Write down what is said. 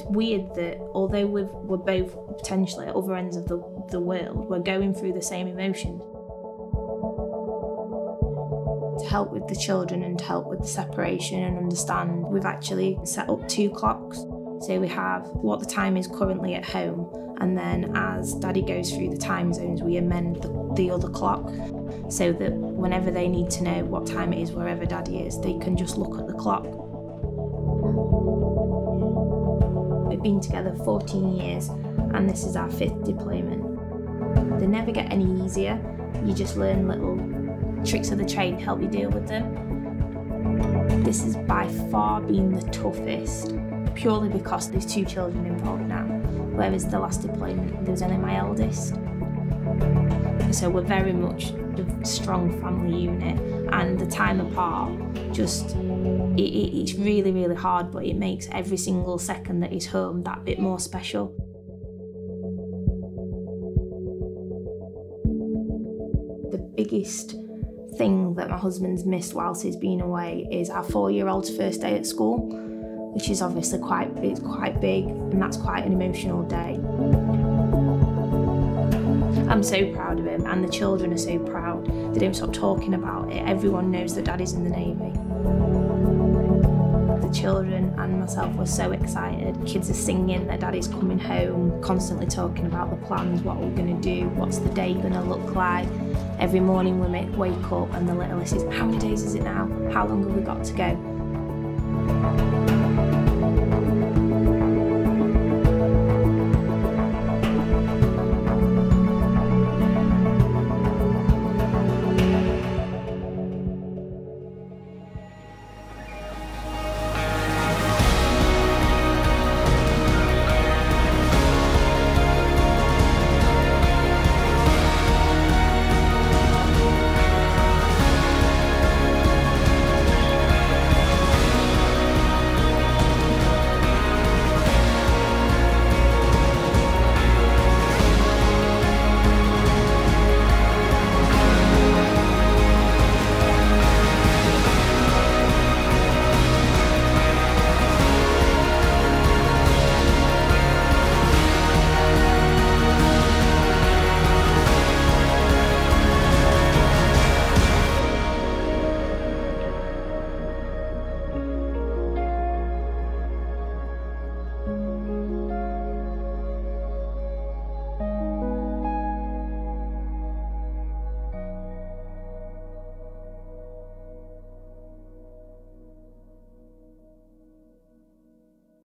it's weird that although we're both potentially at other ends of the world, we're going through the same emotions. To help with the children and to help with the separation and understand, we've actually set up 2 clocks. So we have what the time is currently at home, and then as Daddy goes through the time zones, we amend the other clock so that whenever they need to know what time it is wherever Daddy is, they can just look at the clock. We've been together 14 years and this is our 5th deployment. They never get any easier, you just learn little tricks of the trade to help you deal with them. This has by far been the toughest, purely because there's 2 children involved now, whereas the last deployment there was only my eldest. So we're very much a strong family unit, and the time apart, just it's really, really hard, but it makes every single second that he's home that bit more special. The biggest thing that my husband's missed whilst he's been away is our 4-year-old's first day at school, which is obviously quite big, and that's quite an emotional day. I'm so proud of him, and the children are so proud. They don't stop talking about it. Everyone knows that Daddy's in the Navy. The children and myself were so excited. Kids are singing that Daddy's coming home, constantly talking about the plans, what we're going to do, what's the day going to look like. Every morning we wake up and the littlest is, how many days is it now? How long have we got to go?